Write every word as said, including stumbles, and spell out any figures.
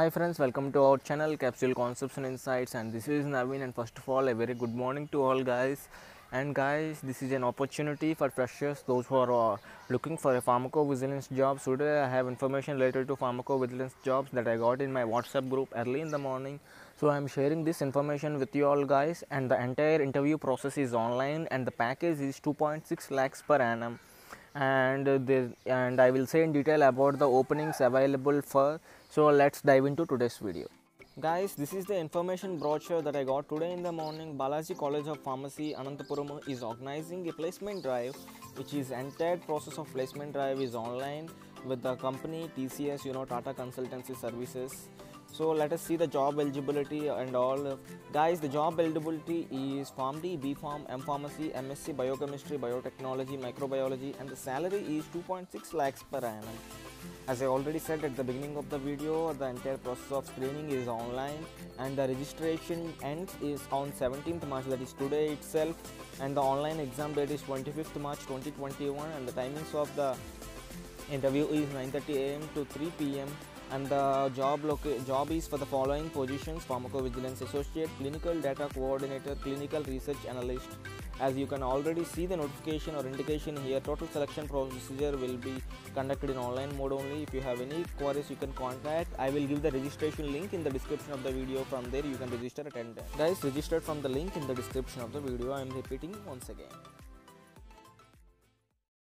Hi friends, welcome to our channel Capsule Concepts and Insights, and this is Navin. And first of all, a very good morning to all guys. And guys, this is an opportunity for freshers, those who are uh, looking for a pharmacovigilance job. So today I have information related to pharmacovigilance jobs that I got in my WhatsApp group early in the morning. So I am sharing this information with you all guys, and the entire interview process is online, and the package is two point six lakhs per annum. And the and I will say in detail about the openings available for. So let's dive into today's video. Guys, this is the information brochure that I got today in the morning. Balaji College of Pharmacy, Ananthapuram is organizing a placement drive, which is entire process of placement drive is online with the company T C S, you know, Tata Consultancy Services. So let us see the job eligibility and all. Guys, the job eligibility is PharmD, B-Pharm, M-Pharmacy, M S c, Biochemistry, Biotechnology, Microbiology, and the salary is two point six lakhs per annum. As I already said at the beginning of the video, the entire process of screening is online, and the registration ends is on seventeenth March, that is today itself, and the online exam date is twenty-fifth March twenty twenty-one, and the timings of the interview is nine thirty a m to three p m And the job job is for the following positions: pharmacovigilance associate, clinical data coordinator, clinical research analyst. As you can already see the notification or indication here, total selection procedure will be conducted in online mode only. If you have any queries, you can contact. I will give the registration link in the description of the video. From there you can register at any time. Guys, register from the link in the description of the video. I am repeating once again.